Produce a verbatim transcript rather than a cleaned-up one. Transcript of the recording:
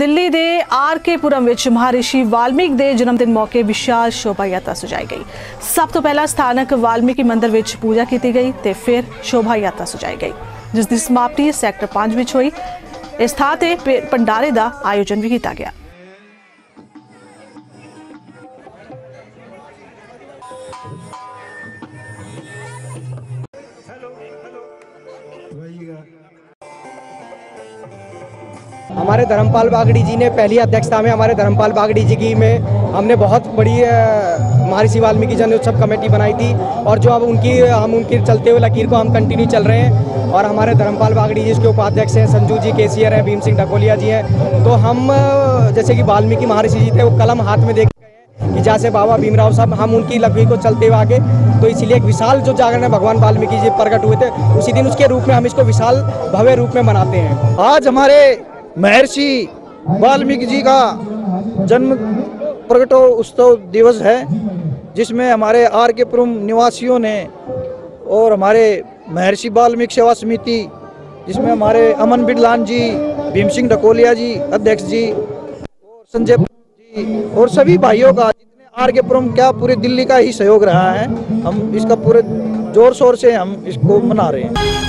Delhi they are के पुरम विच महारिषि वाल्मीकि दे जन्मदिन मौके विशाल शोभा यात्रा सजाई गई। सब तो पहला स्थानक वाल्मीकि मंदिर विच पूजा की गई ते फिर शोभा यात्रा सजाई गई, जिस दी समाप्ति सैक्टर पांच विच हुई। इस थां ते भंडारे का आयोजन भी किया गया। हमारे धर्मपाल बागड़ी जी ने पहली अध्यक्षता में हमारे धर्मपाल बागड़ी जी की में हमने बहुत बड़ी महर्षि वाल्मीकि जन्म उत्सव कमेटी बनाई थी, और जो अब उनकी हम उनकी चलते हुए लकीर को हम कंटिन्यू चल रहे हैं। और हमारे धर्मपाल बागड़ी जी के उपाध्यक्ष हैं संजू जी, केसीआर हैं, भीम सिंह ढकोलिया जी हैं। तो हम जैसे कि वाल्मीकि महर्षि जी थे वो कलम हाथ में देख गए कि जैसे बाबा भीमराव साहब, हम उनकी लकीर को चलते हुए आगे, तो इसीलिए एक विशाल जो जागरण है भगवान वाल्मीकि जी प्रकट हुए थे उसी दिन उसके रूप में हम इसको विशाल भव्य रूप में मनाते हैं। आज हमारे महर्षि वाल्मीकि जी का जन्म प्रकटोत्सव दिवस है, जिसमें हमारे आर के पुरम निवासियों ने और हमारे महर्षि वाल्मीकि सेवा समिति, जिसमें हमारे अमन बिरलान जी, भीम सिंह ढकोलिया जी अध्यक्ष जी और संजय जी और सभी भाइयों का, जितने आर के पुरम क्या पूरे दिल्ली का ही सहयोग रहा है, हम इसका पूरे जोर शोर से हम इसको मना रहे हैं।